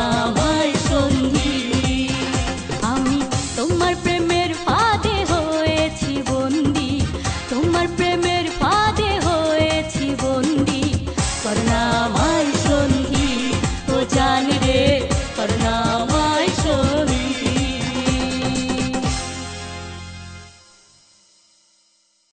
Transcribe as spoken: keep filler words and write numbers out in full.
ना।